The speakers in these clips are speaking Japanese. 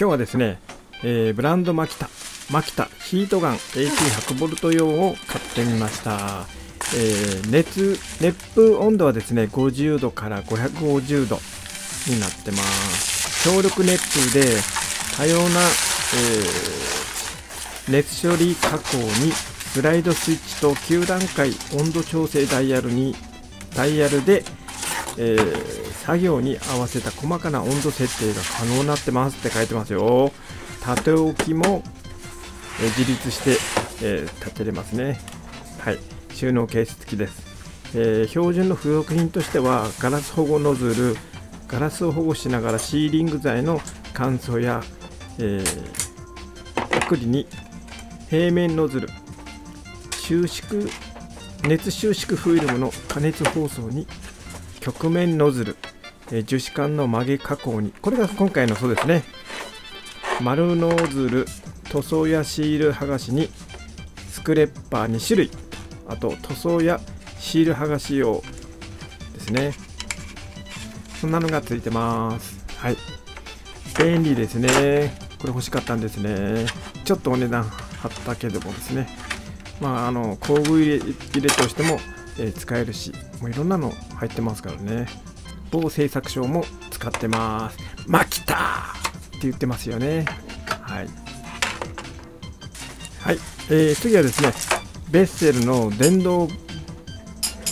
今日はですね、ブランドマキタヒートガン AC100V 用を買ってみました。熱風温度はですね50度から550度になってます。強力熱風で多様な、熱処理加工にスライドスイッチと9段階温度調整ダイヤルで作業に合わせた細かな温度設定が可能になってますって書いてますよ。立て置きも、自立して、立てれますね。はい、収納ケース付きです。標準の付属品としてはガラス保護ノズル、ガラスを保護しながらシーリング材の乾燥や、アクリに平面ノズル、熱収縮フィルムの加熱包装に曲面ノズル、樹脂管の曲げ加工に、これが今回のそうですね、丸ノズル、塗装やシール剥がしにスクレッパー2種類、あと塗装やシール剥がし用ですね、そんなのがついてます。はい、便利ですね。これ欲しかったんですね。ちょっとお値段張ったけどもですね、まあ工具入れとしても使えるし、もういろんなの入ってますからね。某製作所も使ってます。マキタって言ってますよね。はい、はい、次はですねベッセルの電動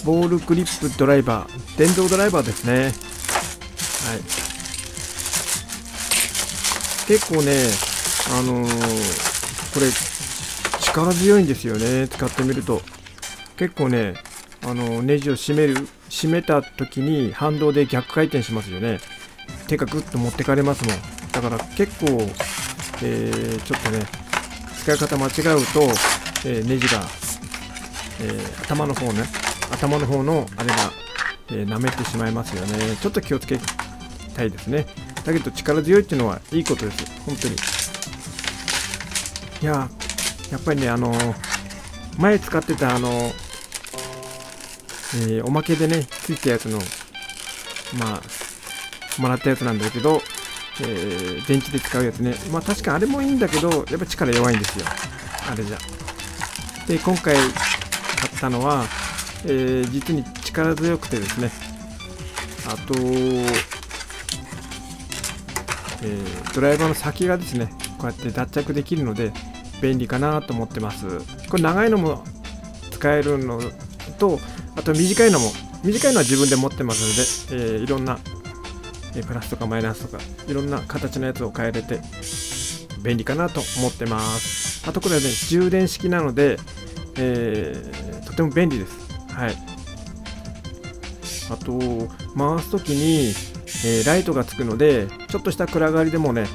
ボールクリップドライバー、電動ドライバーですね。はい、結構ねこれ力強いんですよね。使ってみると結構ねネジを締めた時に反動で逆回転しますよね。手がグッと持ってかれますもん。だから結構、ちょっとね使い方間違うと、ネジが、頭の方のあれが、舐めてしまいますよね。ちょっと気をつけたいですね。だけど力強いっていうのはいいことです、本当に。いやー、やっぱりね前使ってたおまけでねついたやつのもらったやつなんだけど、電池で使うやつね。確かあれもいいんだけど、やっぱ力弱いんですよ、あれじゃ。で今回買ったのは、実に力強くてですね、あと、ドライバーの先がですねこうやって脱着できるので便利かなと思ってます。これ長いのも使えるのと、あと短いのは自分で持ってますので、いろんな、プラスとかマイナスとかいろんな形のやつを変えれて便利かなと思ってます。あとこれはね充電式なので、とても便利です。はい、あと回す時に、ライトがつくのでちょっとした暗がりでもね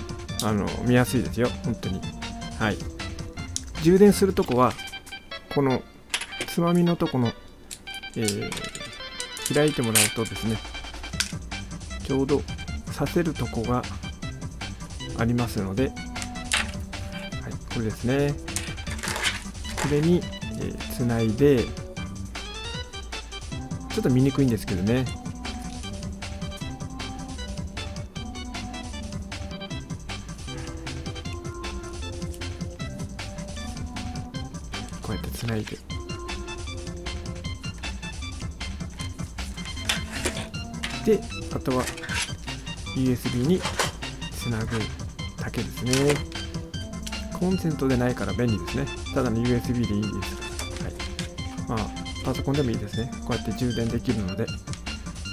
見やすいですよ、本当に。はい、充電するとこはこのつまみのとこの、開いてもらうとですねちょうど刺せるとこがありますので、はい、これですね、これにつないで、ちょっと見にくいんですけどね、こうやってつないで。であとは USB につなぐだけですね。コンセントでないから便利ですね。ただの USB でいいです。はい、パソコンでもいいですね。こうやって充電できるので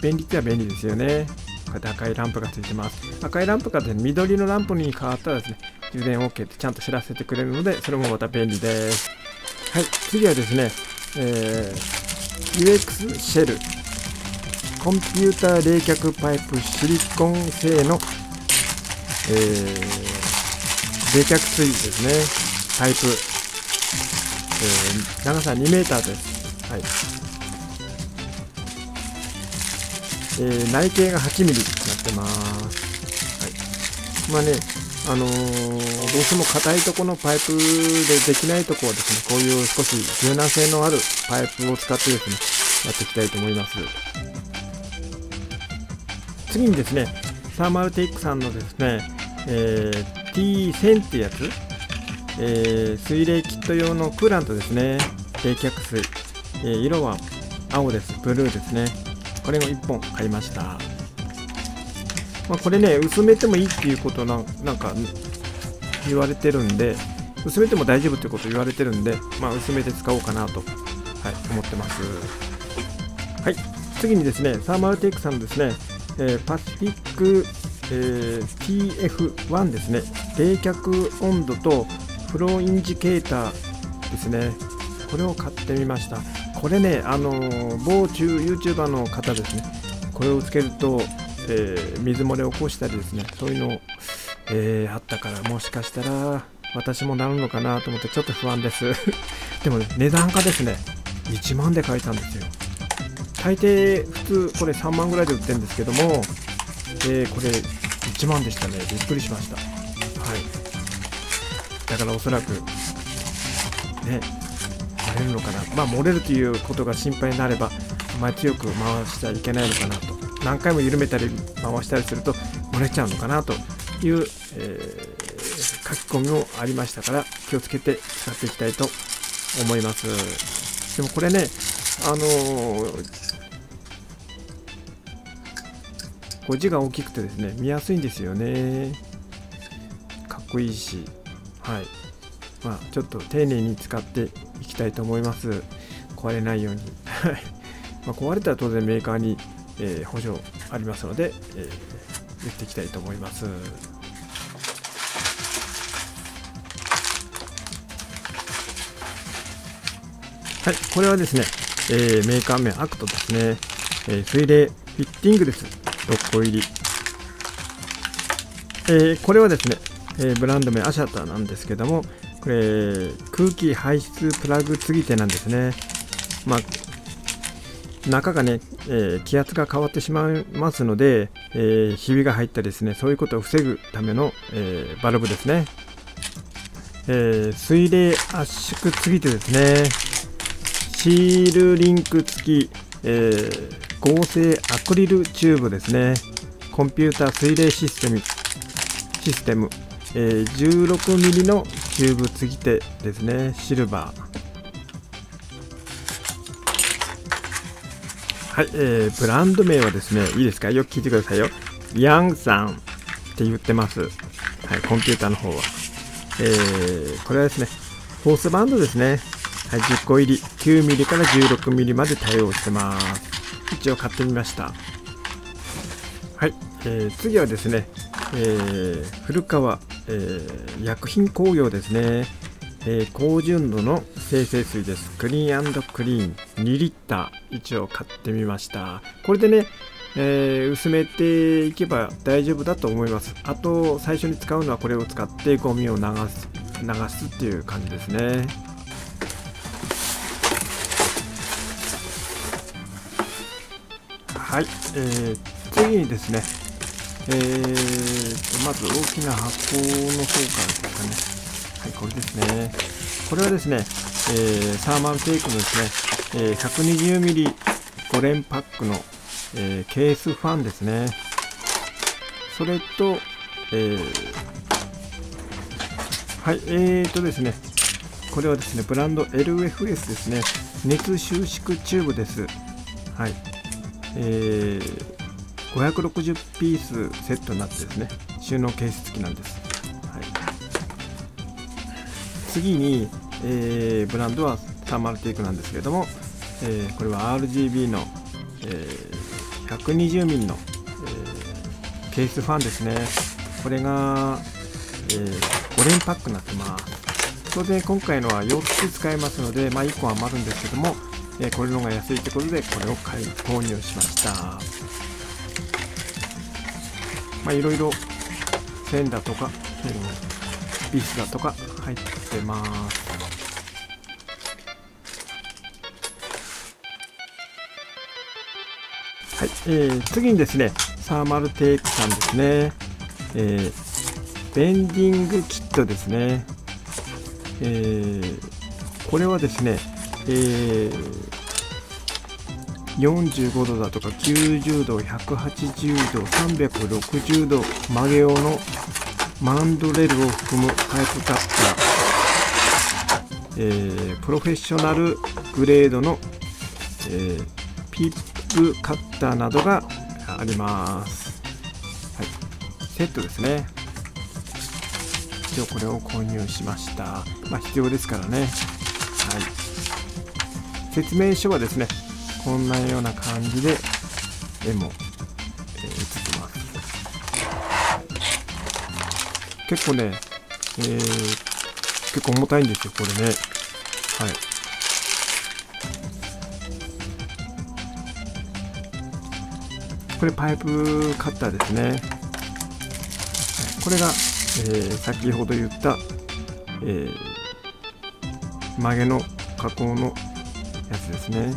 便利っては便利ですよね。こうやって赤いランプがついてます。赤いランプから緑のランプに変わったらですね充電 OK ってちゃんと知らせてくれるので、それもまた便利です。はい、次はですね、UX シェルコンピューター冷却パイプシリコン製の、冷却水ですね、パイプ、長さ 2m です。はい、内径が 8mm になってます。はい、どうしても硬いところのパイプでできないところはですね、こういう少し柔軟性のあるパイプを使ってですね、やっていきたいと思います。次にですね、サーマルテイクさんのですね、T1000 ってやつ、水冷キット用のクーラントですね、冷却水、色は青です、ブルーですね、これを1本買いました。まあ、これね、薄めてもいいっていうことなんか言われてるんで、薄めても大丈夫ってこと言われてるんで、まあ、薄めて使おうかなと、思ってます。はい、次にですね、サーマルテイクさんのですね、パシフィック、TF1 ですね、冷却温度とフローインジケーターですね、これを買ってみました。これね、某中 YouTuber の方ですね、これをつけると、水漏れを起こしたりですね、そういうの、あったから、もしかしたら私もなるのかなと思ってちょっと不安ですでも、ね、値段がですね1万で買えたんですよ。大抵普通これ3万ぐらいで売ってるんですけども、これ1万でしたね。びっくりしました。はい、だからおそらくね漏れるのかな、まあ漏れるということが心配になればあまり強く回しちゃいけないのかなと、何回も緩めたり回したりすると漏れちゃうのかなという、書き込みもありましたから、気をつけて使っていきたいと思います。でもこれね、こう字が大きくてですね見やすいんですよね。かっこいいし、はい、まあ、ちょっと丁寧に使っていきたいと思います。壊れないようにまあ壊れたら当然メーカーに補助ありますので、やっていきたいと思います。はい、これはですね、メーカー名アクトですね、水冷フィッティングです。6個入り。これはですね、ブランド名アシャタなんですけども、これ空気排出プラグ継ぎ手なんですね。まあ中がね、気圧が変わってしまいますので、ひびが入ったりですね、そういうことを防ぐための、バルブですね。水冷圧縮継ぎ手ですね。シールリンク付き、合成アクリルチューブですね。コンピューター水冷システム、16ミリのチューブ継ぎ手ですね。シルバー。はい、ブランド名はですね、いいですか、よく聞いてくださいよ。ヤンさんって言ってます。はい、コンピューターの方は。これはですね、フォースバンドですね。はい、10個入り、9ミリから16ミリまで対応してます。一応買ってみました。はい、次はですね、古川、薬品工業ですね。高純度の精製水です。クリーン&クリーン2リッター一応買ってみました。これでね、薄めていけば大丈夫だと思います。あと最初に使うのはこれを使ってゴミを流すっていう感じですね。はい、次にですね、まず大きな箱の方からですかね。はい、これですね。これはですね、サーマルテイクのですね、120ミリ5連パックの、ケースファンですね。それと、はい、ですね、これはですね、ブランド LFS ですね、熱収縮チューブです。はい、560ピースセットになってですね、収納ケース付きなんです。次に、ブランドはサーマルテイクなんですけれども、これは RGB の、120ミリの、ケースファンですね。これが、5連パックになってます。当然今回のは4つ使えますので、まあ、1個余るんですけども、これの方が安いということでこれを購入しました。まあ、いろいろ線だとか、ビスだとか入ってます。はい、次にですね、サーマルテイクさんですね、ベンディングキットですね。これはですね、45度だとか90度、180度、360度曲げ用のマンドレルを含むパイプカッター、プロフェッショナルグレードの、ピップカッターなどがあります。はい、セットですね。一応これを購入しました。まあ必要ですからね。はい、説明書はですね、こんなような感じで絵も写ってます。結構ね、結構重たいんですよこれね。はい。これパイプカッターですね。これが、先ほど言った、曲げの加工のやつですね。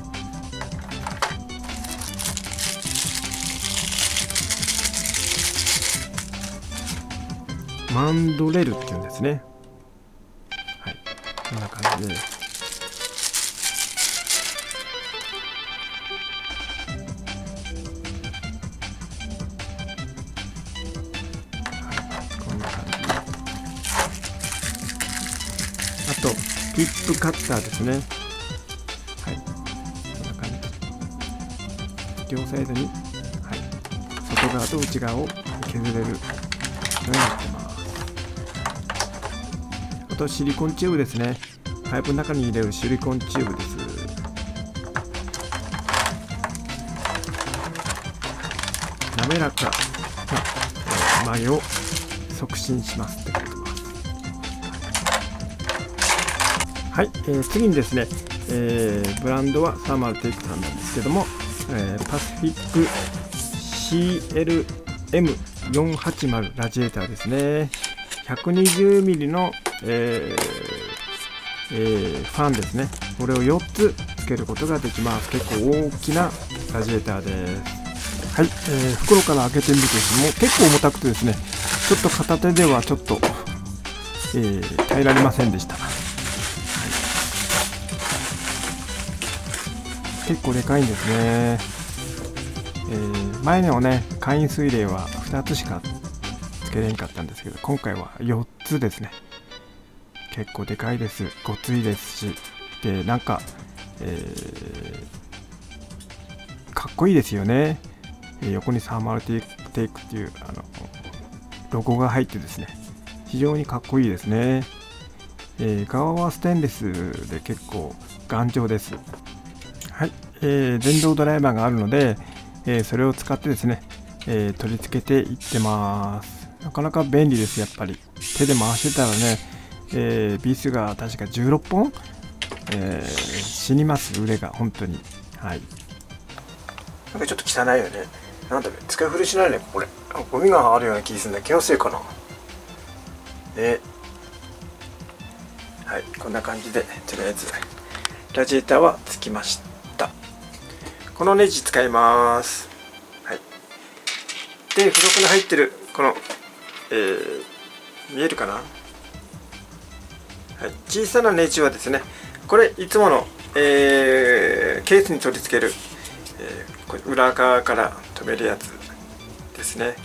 マンドレルっていうんですね。はい、こんな感じで。はい、こんな感じで。あと、ピップカッターですね。はい、こんな感じ。両サイドに、はい、外側と内側を削れるようになってます。シリコンチューブですね。パイプの中に入れるシリコンチューブです。滑らかな曲げを促進しますって書いてます。はい、次にですね、ブランドはサーマルテイクさんなんですけども、パシフィック CLM480 ラジエーターですね。120mm のファンですね。これを4つつけることができます。結構大きなラジエーターです。はい、袋から開けてみるとですね、もう結構重たくてですね、ちょっと片手ではちょっと、耐えられませんでした。はい、結構でかいんですね。前のね、簡易水冷は2つしかつけれんかったんですけど、今回は4つですね。結構でかいです。ごついですし、で、なんか、かっこいいですよね。横にサーマルテイクっていうロゴが入ってですね、非常にかっこいいですね。側はステンレスで結構頑丈です。はい、電動ドライバーがあるので、それを使ってですね、取り付けていってます。なかなか便利です、やっぱり。手で回してたらね、ビスが確か16本、死にます腕が本当に。はい、なんかちょっと汚いよね。なんだべ、使い古しないねこれ。ゴミがあるような気がするんだ。気のせいかな。はい、こんな感じでとりあえずラジエーターはつきました。このネジ使います。はい、で付属に入ってるこの、見えるかな。はい、小さなネジはですね、これいつもの、ケースに取り付ける、これ裏側から留めるやつですね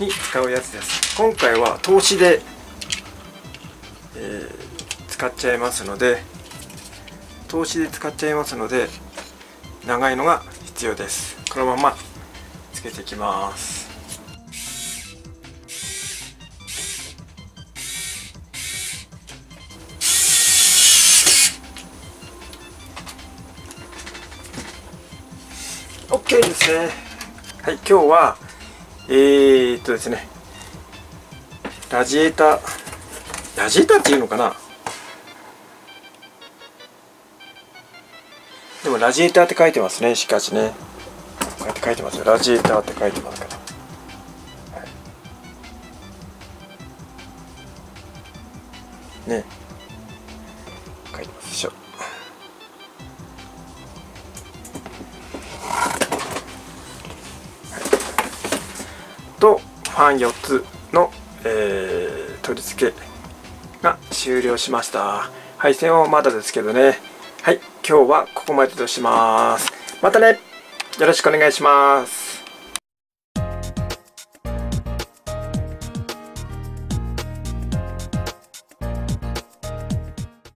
に使うやつです。今回は通しで、使っちゃいますので長いのが必要です。このままつけていきます。OK ですね。はい、今日はですね、ラジエーターっていうのかな。でもラジエーターって書いてますね。しかしね、こうやって書いてますよ。ラジエーターって書いてますから。はい、ね、書いてますでしょ。ファン4つの、取り付けが終了しました。配線はまだですけどね。はい、今日はここまでとします。またね、よろしくお願いします。